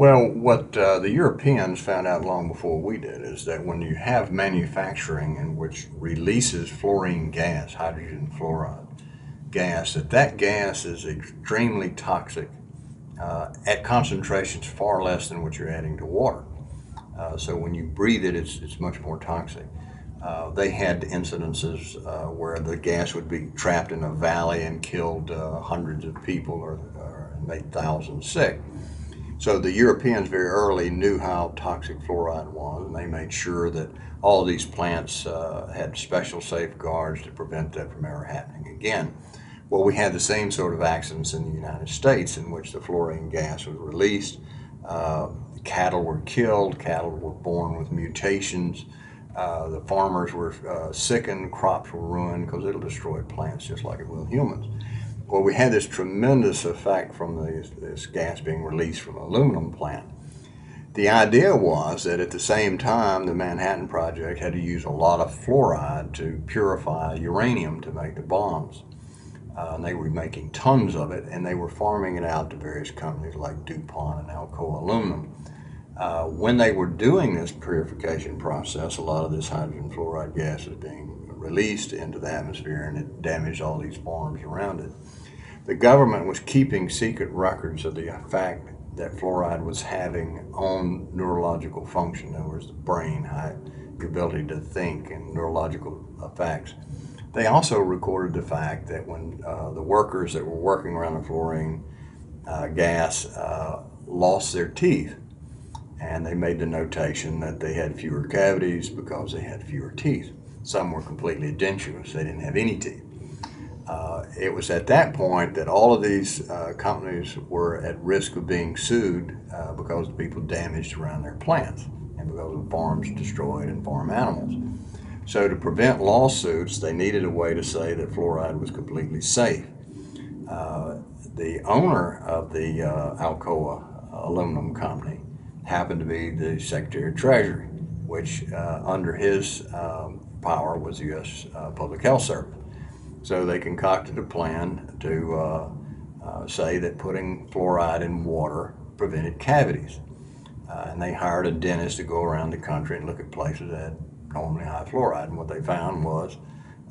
Well, what the Europeans found out long before we did is that when you have manufacturing in which releases fluorine gas, hydrogen fluoride gas, that gas is extremely toxic at concentrations far less than what you're adding to water. So when you breathe it, it's much more toxic. They had incidences where the gas would be trapped in a valley and killed hundreds of people or made thousands sick. So the Europeans very early knew how toxic fluoride was, and they made sure that all these plants had special safeguards to prevent that from ever happening again. Well, we had the same sort of accidents in the United States in which the fluorine gas was released. Cattle were killed, cattle were born with mutations. The farmers were sickened, crops were ruined, because it'll destroy plants just like it will humans. Well, we had this tremendous effect from this gas being released from an aluminum plant. The idea was that at the same time, the Manhattan Project had to use a lot of fluoride to purify uranium to make the bombs. And they were making tons of it, and they were farming it out to various companies like DuPont and Alcoa Aluminum. When they were doing this purification process, a lot of this hydrogen fluoride gas was being released into the atmosphere, and it damaged all these farms around it. The government was keeping secret records of the fact that fluoride was having on neurological function. In other words, the brain, the ability to think, and neurological effects. They also recorded the fact that when the workers that were working around the fluorine gas lost their teeth, and they made the notation that they had fewer cavities because they had fewer teeth. Some were completely dentulous, they didn't have any teeth. It was at that point that all of these companies were at risk of being sued because the people damaged around their plants and because of farms destroyed and farm animals. So to prevent lawsuits, they needed a way to say that fluoride was completely safe. The owner of the Alcoa Aluminum Company happened to be the Secretary of Treasury, which under his power was the U.S. Public Health Service. So they concocted a plan to say that putting fluoride in water prevented cavities. And they hired a dentist to go around the country and look at places that had normally high fluoride. And what they found was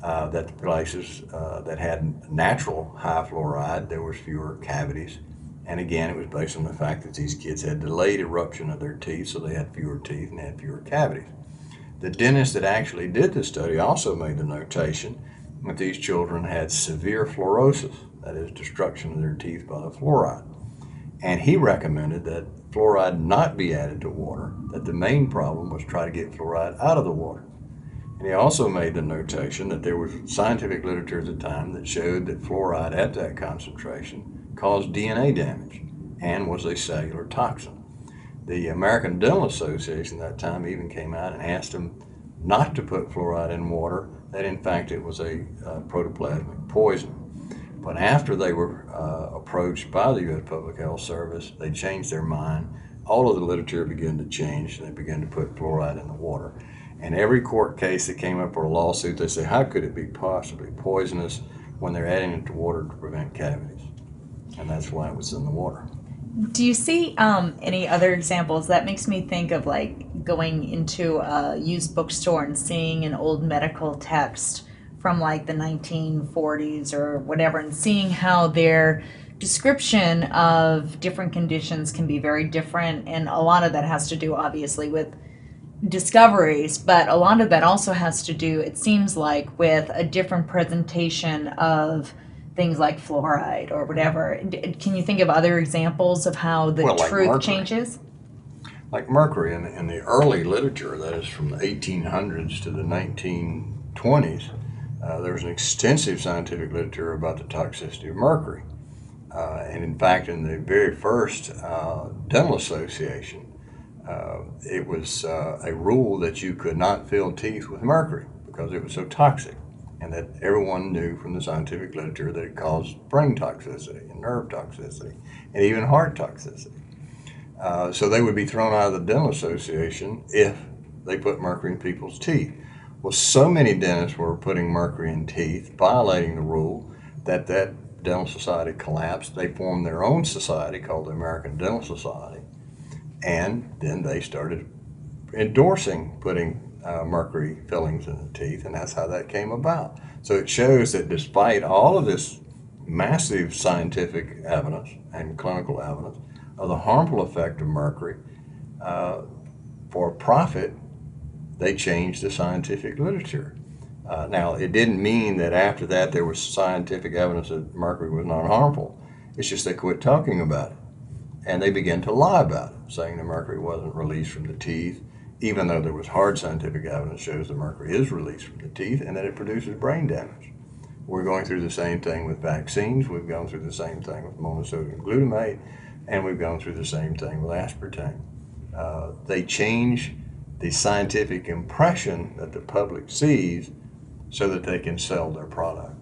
that the places that had natural high fluoride, there was fewer cavities. And again, it was based on the fact that these kids had delayed eruption of their teeth, so they had fewer teeth and had fewer cavities. The dentist that actually did the study also made the notation that these children had severe fluorosis, that is, destruction of their teeth by the fluoride. And he recommended that fluoride not be added to water, that the main problem was try to get fluoride out of the water. And he also made the notation that there was scientific literature at the time that showed that fluoride at that concentration caused DNA damage and was a cellular toxin. The American Dental Association at that time even came out and asked them not to put fluoride in water, that in fact it was a protoplasmic poison. But after they were approached by the U.S. Public Health Service, they changed their mind. All of the literature began to change, and they began to put fluoride in the water. And every court case that came up for a lawsuit, they say, how could it be possibly poisonous when they're adding it to water to prevent cavities? And that's why it was in the water. Do you see any other examples? That makes me think of like going into a used bookstore and seeing an old medical text from like the 1940s or whatever, and seeing how their description of different conditions can be very different. And a lot of that has to do obviously with discoveries, but a lot of that also has to do, it seems like, with a different presentation of things like fluoride or whatever. Can you think of other examples of how the truth changes? Like mercury in the early literature, that is from the 1800s to the 1920s, there was an extensive scientific literature about the toxicity of mercury. And in fact, in the very first dental association, it was a rule that you could not fill teeth with mercury because it was so toxic. And that everyone knew from the scientific literature that it caused brain toxicity and nerve toxicity and even heart toxicity. So they would be thrown out of the dental association if they put mercury in people's teeth. Well, so many dentists were putting mercury in teeth, violating the rule, that that dental society collapsed. They formed their own society called the American Dental Society. And then they started endorsing putting mercury fillings in the teeth, and that's how that came about. So it shows that despite all of this massive scientific evidence and clinical evidence of the harmful effect of mercury, for profit, they changed the scientific literature. Now, it didn't mean that after that there was scientific evidence that mercury was not harmful. It's just they quit talking about it. And they began to lie about it, saying the mercury wasn't released from the teeth, even though there was hard scientific evidence shows the mercury is released from the teeth and that it produces brain damage. We're going through the same thing with vaccines. We've gone through the same thing with monosodium glutamate, and we've gone through the same thing with aspartame. They change the scientific impression that the public sees so that they can sell their product.